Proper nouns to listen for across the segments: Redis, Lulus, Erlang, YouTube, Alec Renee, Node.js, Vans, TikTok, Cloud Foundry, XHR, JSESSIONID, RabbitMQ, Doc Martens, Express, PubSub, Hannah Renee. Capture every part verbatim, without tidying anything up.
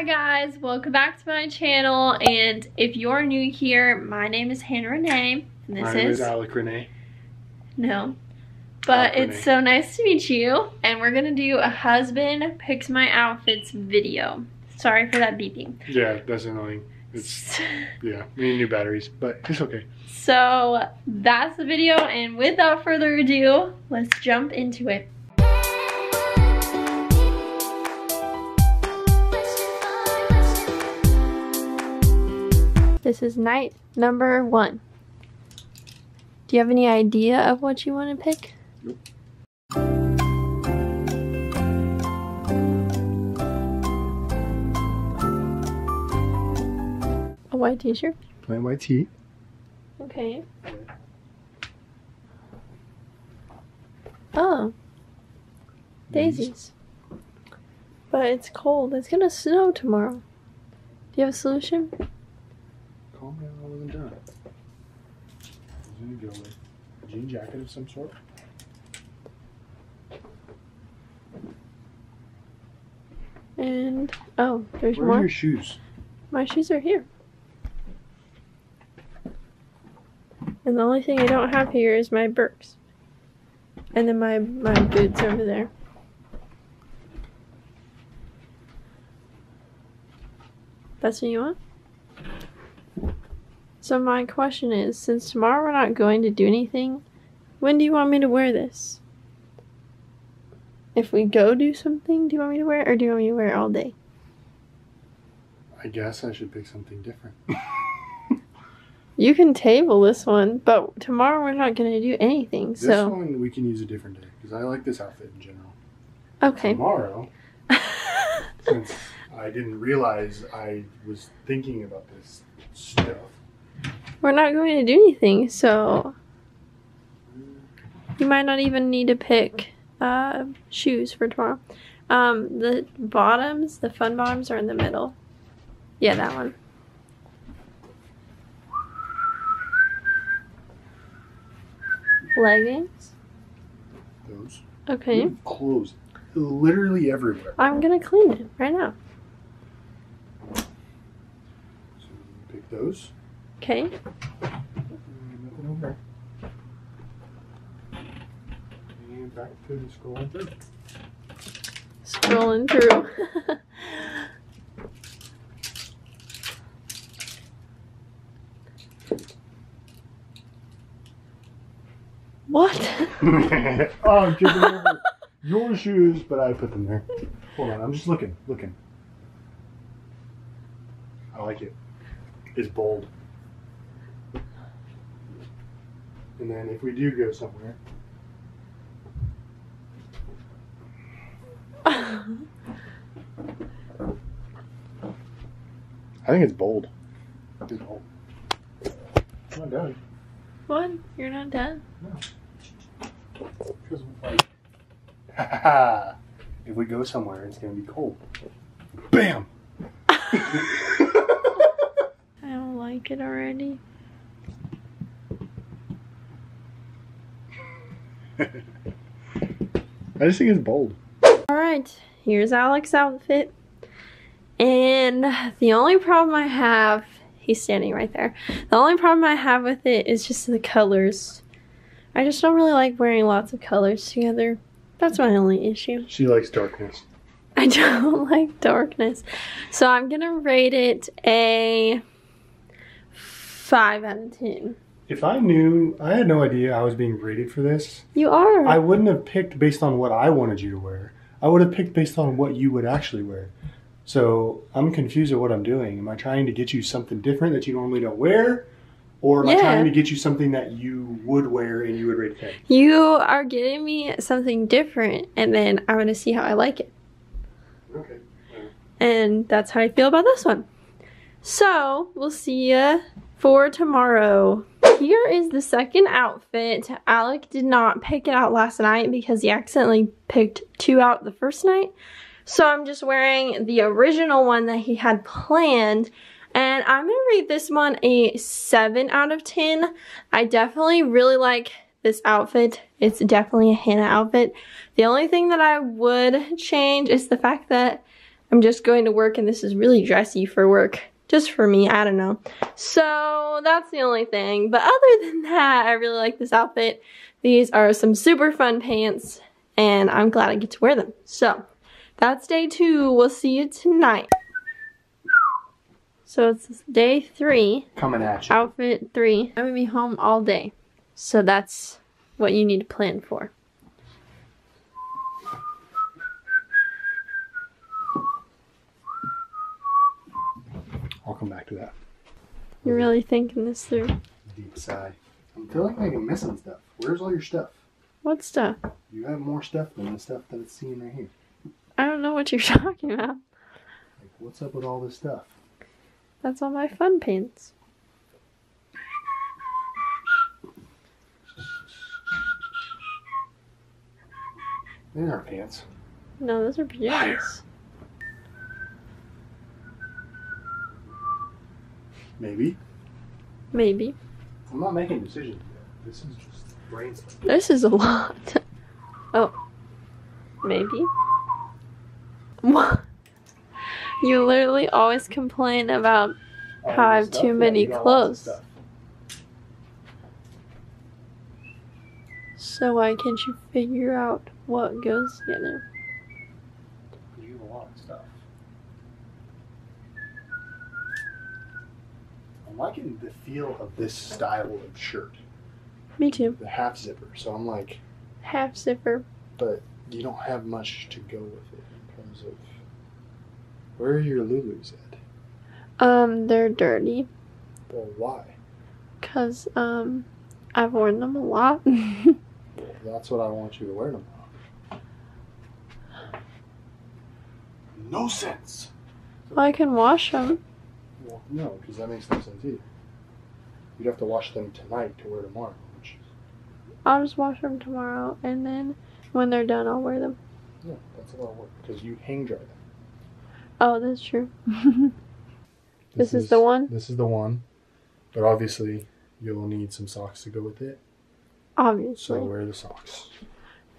Hi guys, welcome back to my channel, and if you're new here, my name is Hannah Renee, and this my name is, is Alec Renee. No, but Alec it's Renee. So nice to meet you, and we're gonna do a husband picks my outfits video. Sorry for that beeping. Yeah, that's annoying. It's, yeah, we need new batteries, but it's okay. So that's the video, and without further ado, let's jump into it. This is night number one. Do you have any idea of what you want to pick? Nope. A white t-shirt? Plain white tee. Okay. Oh. Daisies. But it's cold. It's gonna snow tomorrow. Do you have a solution? Calm down, I wasn't done. I'm gonna go with a jean jacket of some sort. And oh, there's more. Where are your shoes? My shoes are here. And the only thing I don't have here is my Birks. And then my my boots over there. That's what you want? So my question is, since tomorrow we're not going to do anything, when do you want me to wear this? If we go do something, do you want me to wear it, or do you want me to wear it all day? I guess I should pick something different. You can table this one, but tomorrow we're not going to do anything. This so. one we can use a different day, because I like this outfit in general. Okay. Tomorrow, since I didn't realize I was thinking about this stuff. We're not going to do anything, so you might not even need to pick uh, shoes for tomorrow. Um, the bottoms, the fun bottoms, are in the middle. Yeah, that one. Leggings? Those. Okay. You have clothes literally everywhere. I'm going to clean it right now. So pick those. Okay. And back to the scrolling through. Scrolling through. What? Oh, I'm tripping over your shoes, but I put them there. Hold on, I'm just looking, looking. I like it. It's bold. And then if we do go somewhere. I think it's bold. It's bold. I'm not done. What? You're not done? No. Because we'll fight. Haha. If we go somewhere, it's going to be cold. Bam! I don't like it already. I just think it's bold. Alright, here's Alec's outfit. And the only problem I have, he's standing right there. The only problem I have with it is just the colors. I just don't really like wearing lots of colors together. That's my only issue. She likes darkness. I don't like darkness. So I'm going to rate it a five out of ten. If I knew, I had no idea I was being rated for this. You are. I wouldn't have picked based on what I wanted you to wear. I would have picked based on what you would actually wear. So I'm confused at what I'm doing. Am I trying to get you something different that you normally don't wear? Or am yeah. I trying to get you something that you would wear and you would rate ten? You are getting me something different, and then I'm going to see how I like it. Okay. And that's how I feel about this one. So we'll see you for tomorrow. Here is the second outfit. Alec did not pick it out last night because he accidentally picked two out the first night. So I'm just wearing the original one that he had planned. And I'm going to rate this one a seven out of ten. I definitely really like this outfit. It's definitely a Hannah outfit. The only thing that I would change is the fact that I'm just going to work and this is really dressy for work. Just for me, I don't know. So that's the only thing. But other than that, I really like this outfit. These are some super fun pants and I'm glad I get to wear them. So that's day two. We'll see you tonight. So it's day three. Coming at you. Outfit three. I'm gonna be home all day. So that's what you need to plan for. I'll come back to that. You're really thinking this through. Deep sigh. I'm feeling like I'm missing stuff. Where's all your stuff? What stuff? You have more stuff than the stuff that it's seen right here. I don't know what you're talking about. Like, what's up with all this stuff? That's all my fun pants. These aren't pants. No, those are pajamas. Maybe. Maybe. I'm not making decisions yet. This is just brainstorming. This is a lot. Oh. Maybe. What? You literally always complain about all how I have stuff. too many yeah, clothes. So why can't you figure out what goes together? You have a lot of stuff. I'm liking the feel of this style of shirt. Me too. The half zipper. So I'm like... Half zipper. But you don't have much to go with it in terms of... Where are your Lulus at? Um, they're dirty. Well, why? Because, um, I've worn them a lot. Well, that's what I want you to wear them on. No sense! Well, I can wash them. Well, no, because that makes no sense either. You'd have to wash them tonight to wear tomorrow. Which... I'll just wash them tomorrow, and then when they're done, I'll wear them. Yeah, that's a lot of work, because you hang dry them. Oh, that's true. this, this is, is the one? This is the one. But obviously, you'll need some socks to go with it. Obviously. So where are the socks?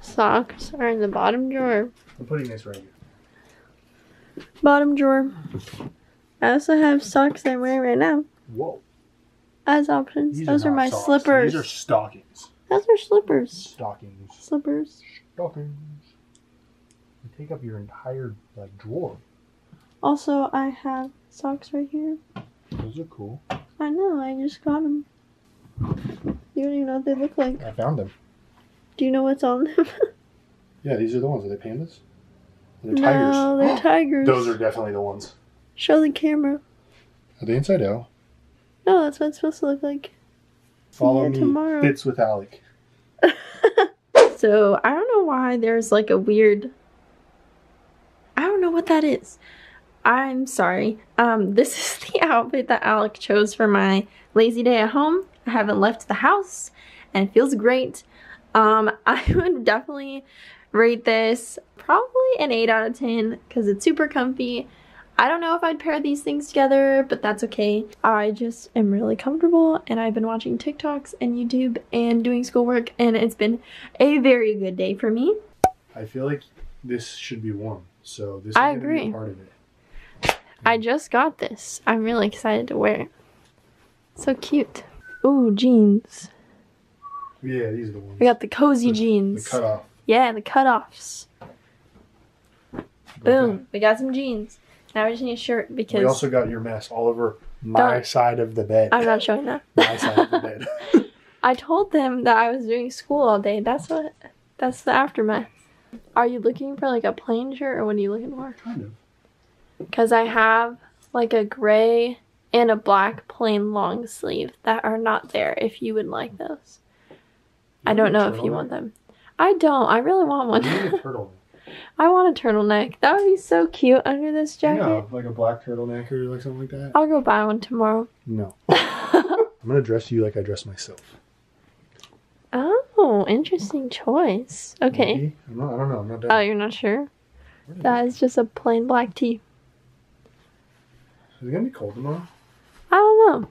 Socks are in the bottom drawer. I'm putting this right here. Bottom drawer. I also have socks that I'm wearing right now. Whoa. As options. These Those are, are my socks. Slippers. These are stockings. Those are slippers. Stockings. Slippers. Stockings. You take up your entire like drawer. Also, I have socks right here. Those are cool. I know, I just got them. You don't even know what they look like. I found them. Do you know what's on them? Yeah, these are the ones. Are they pandas? They're no, tigers. No, they're tigers. Those are definitely the ones. Show the camera. Are they inside out? No, that's what it's supposed to look like. Follow me. Tomorrow. Fits with Alec. So, I don't know why there's like a weird... I don't know what that is. I'm sorry. Um, this is the outfit that Alec chose for my lazy day at home. I haven't left the house and it feels great. Um, I would definitely rate this probably an eight out of ten because it's super comfy. I don't know if I'd pair these things together, but that's okay. I just am really comfortable and I've been watching TikToks and YouTube and doing schoolwork and it's been a very good day for me. I feel like this should be warm, so this is I agree. Be part of it. I just got this. I'm really excited to wear it. So cute. Ooh, jeans. Yeah, these are the ones. We got the cozy the, jeans. The cutoff. Yeah, the cutoffs. Boom. Okay. We got some jeans. Now we just need a shirt because... We also got your mess all over my Don't. side of the bed. I'm not showing that. My side of the bed. I told them that I was doing school all day. That's what... That's the aftermath. Are you looking for like a plain shirt or what are you looking for? Kind of. Because I have like a gray and a black plain long sleeve that are not there if you would like those. You I don't know if you neck? want them. I don't. I really want one. You need a turtleneck. I want a turtleneck. That would be so cute under this jacket. Yeah, like a black turtleneck or like something like that. I'll go buy one tomorrow. No. I'm going to dress you like I dress myself. Oh, interesting choice. Okay. Maybe. I'm not, I don't know. I'm not done. Oh, you're not sure? That is just a plain black tee. Is it going to be cold tomorrow? I don't know.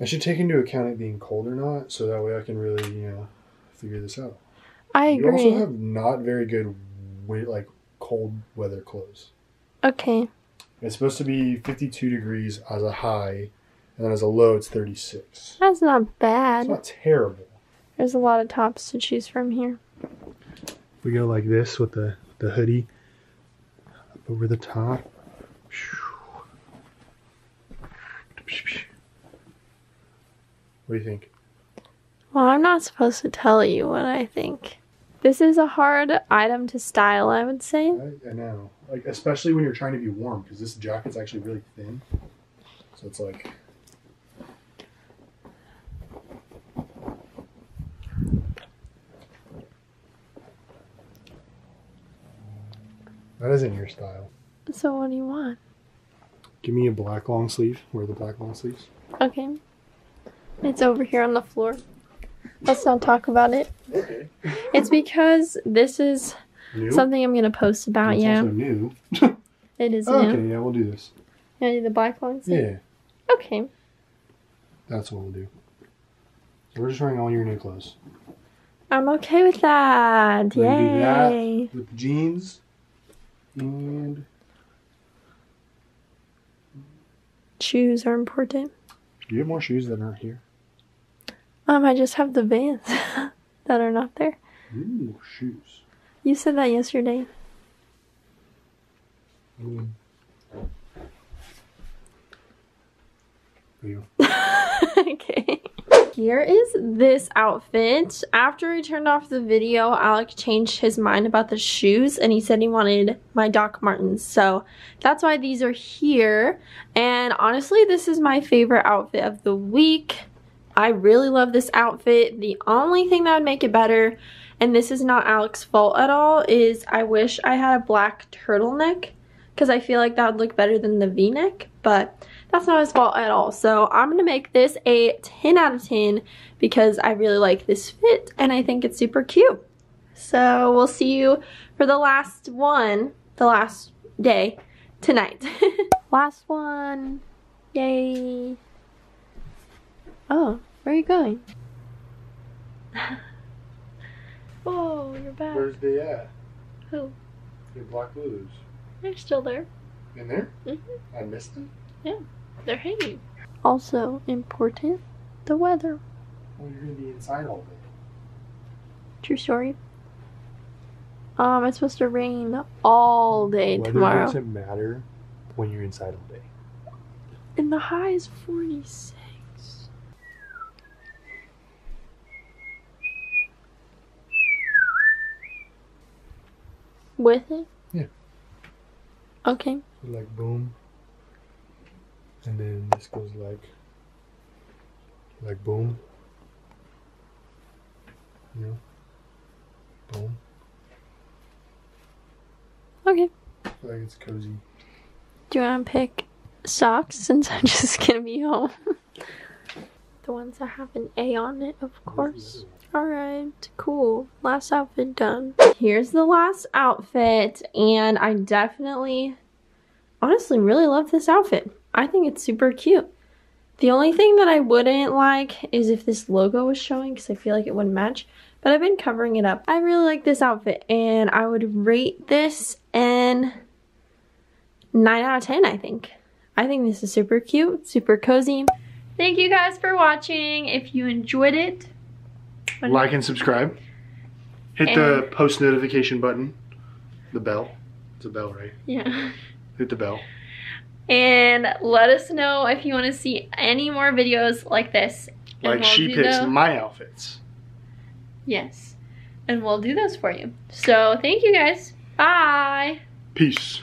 I should take into account it being cold or not, so that way I can really, you know, figure this out. I agree. You also have not very good, like, cold weather clothes. Okay. It's supposed to be fifty-two degrees as a high, and then as a low, it's thirty-six. That's not bad. It's not terrible. There's a lot of tops to choose from here. We go like this with the, the hoodie up over the top. What do you think? Well, I'm not supposed to tell you what I think. This is a hard item to style, I would say. I, I know. Like, especially when you're trying to be warm, because this jacket's actually really thin. So it's like... That isn't your style. So what do you want? Give me a black long sleeve. Where are the black long sleeves? Okay. It's over here on the floor. Let's not talk about it. Okay. It's because this is new? Something I'm going to post about, it's yeah. It's also new. It is okay, new. Okay, yeah, we'll do this. You want to do the black long sleeve? Yeah. Okay. That's what we'll do. We're just wearing all your new clothes. I'm okay with that. We're yay. Do that with the jeans and... Shoes are important. You have more shoes that aren't here. Um, I just have the Vans that are not there. Ooh, shoes. You said that yesterday. Mm. You. Okay. Here is this outfit. After he turned off the video, Alec changed his mind about the shoes and he said he wanted my Doc Martens. So that's why these are here. And honestly, this is my favorite outfit of the week. I really love this outfit. The only thing that would make it better, and this is not Alec's fault at all, is I wish I had a black turtleneck because I feel like that would look better than the V-neck, but that's not his fault at all. So I'm going to make this a ten out of ten because I really like this fit and I think it's super cute. So we'll see you for the last one, the last day, tonight. Last one. Yay. Oh, where are you going? Oh, you're back. Where's they at? Who? Your black Lulus. They're still there. In there? Mm-hmm. I missed them? Yeah, they're hanging. Also important, the weather. Well, you're going to be inside all day. True story. Um, it's supposed to rain all day weather tomorrow. Weather doesn't matter when you're inside all day. And the high is forty-six. With it? Yeah. Okay. So like boom. And then this goes like like boom. You know? Boom. Okay. I feel like it's cozy. Do you wanna pick socks since I'm just gonna be home? The ones that have an A on it, of course. Alright, cool. Last outfit done. Here's the last outfit, and I definitely, honestly, really love this outfit. I think it's super cute. The only thing that I wouldn't like is if this logo was showing, because I feel like it wouldn't match, but I've been covering it up. I really like this outfit, and I would rate this an nine out of ten, I think. I think this is super cute, super cozy. Thank you guys for watching. If you enjoyed it, like and subscribe. Hit and the post notification button. The bell. It's a bell, right? Yeah. Hit the bell. And let us know if you want to see any more videos like this. Like we'll she picks those. My outfits. Yes. And we'll do those for you. So thank you guys. Bye. Peace.